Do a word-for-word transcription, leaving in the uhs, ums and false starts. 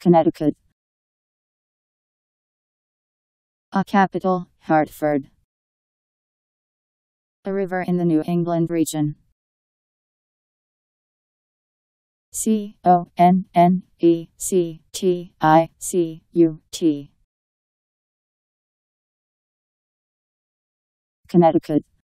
Connecticut. A capital, Hartford. A river in the New England region. C O N N E C T I C U T. Connecticut.